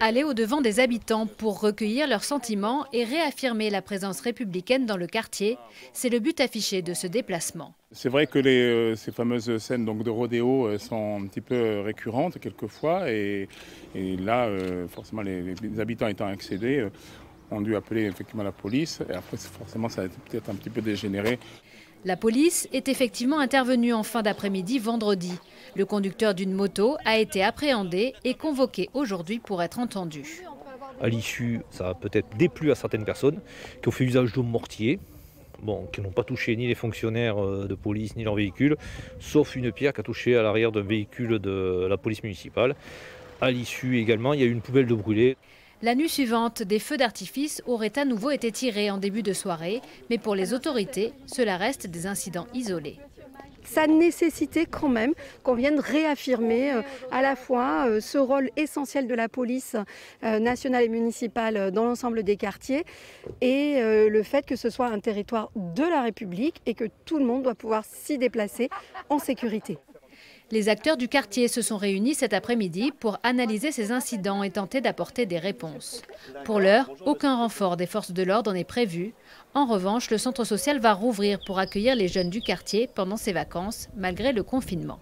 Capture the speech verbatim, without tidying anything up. aller au-devant des habitants pour recueillir leurs sentiments et réaffirmer la présence républicaine dans le quartier. C'est le but affiché de ce déplacement. C'est vrai que les, euh, ces fameuses scènes donc, de rodéo euh, sont un petit peu récurrentes quelquefois. Et, et là, euh, forcément, les, les habitants étant excédés, euh, ont dû appeler effectivement la police. Et après, forcément, ça a peut-être un petit peu dégénéré. La police est effectivement intervenue en fin d'après-midi vendredi. Le conducteur d'une moto a été appréhendé et convoqué aujourd'hui pour être entendu. À l'issue, ça a peut-être déplu à certaines personnes qui ont fait usage de mortiers, bon, qui n'ont pas touché ni les fonctionnaires de police ni leur véhicule, sauf une pierre qui a touché à l'arrière d'un véhicule de la police municipale. À l'issue également, il y a eu une poubelle de brûlée. La nuit suivante, des feux d'artifice auraient à nouveau été tirés en début de soirée, mais pour les autorités, cela reste des incidents isolés. Ça nécessitait quand même qu'on vienne réaffirmer à la fois ce rôle essentiel de la police nationale et municipale dans l'ensemble des quartiers et le fait que ce soit un territoire de la République et que tout le monde doit pouvoir s'y déplacer en sécurité. Les acteurs du quartier se sont réunis cet après-midi pour analyser ces incidents et tenter d'apporter des réponses. Pour l'heure, aucun renfort des forces de l'ordre n'est prévu. En revanche, le centre social va rouvrir pour accueillir les jeunes du quartier pendant ces vacances, malgré le confinement.